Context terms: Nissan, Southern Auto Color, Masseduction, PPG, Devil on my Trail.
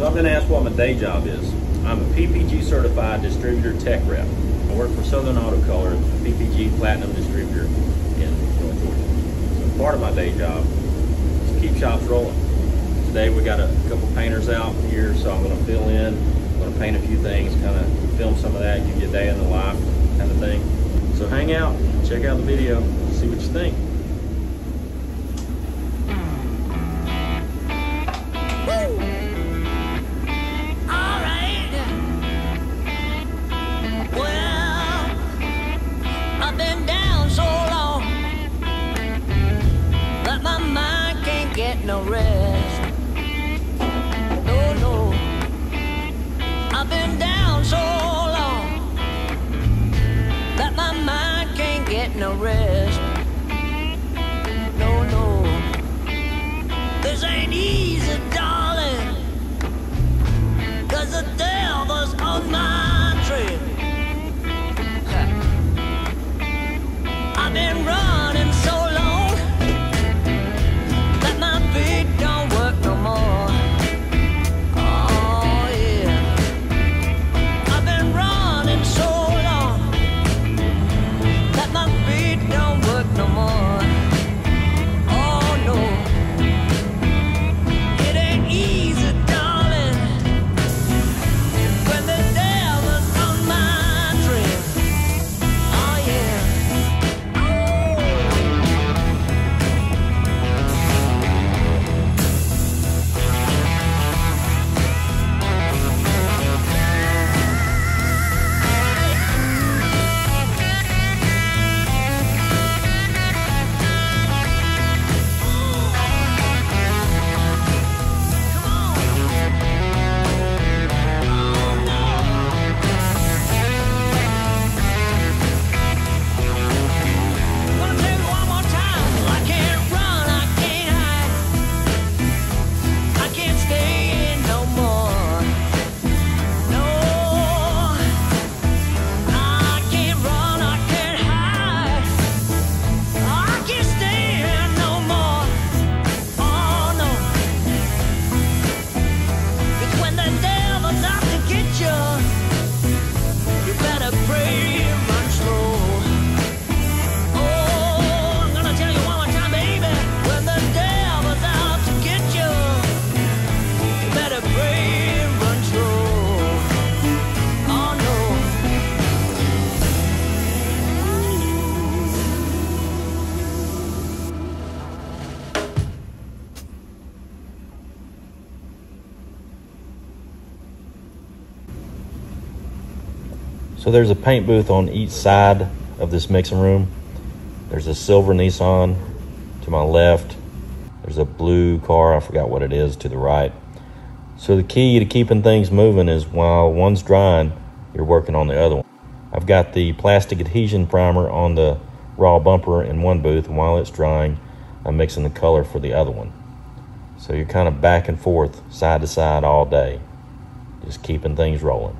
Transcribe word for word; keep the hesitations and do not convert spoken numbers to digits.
So I've been asked what my day job is. I'm a P P G certified distributor tech rep. I work for Southern Auto Color, a P P G platinum distributor in North Georgia. So part of my day job is to keep shops rolling. Today we got a couple painters out here, so I'm going to fill in, I'm going to paint a few things, kind of film some of that, give you a day in the life kind of thing. So hang out, check out the video, see what you think. No rest, no, no, I've been down so long that my mind can't get no rest, no, no, this ain't easy, darling, 'cause the devil's on my trail. I've been running so long . So there's a paint booth on each side of this mixing room. There's a silver Nissan to my left. There's a blue car, I forgot what it is, to the right. So the key to keeping things moving is while one's drying, you're working on the other one. I've got the plastic adhesion primer on the raw bumper in one booth, and while it's drying, I'm mixing the color for the other one. So you're kind of back and forth, side to side all day, just keeping things rolling.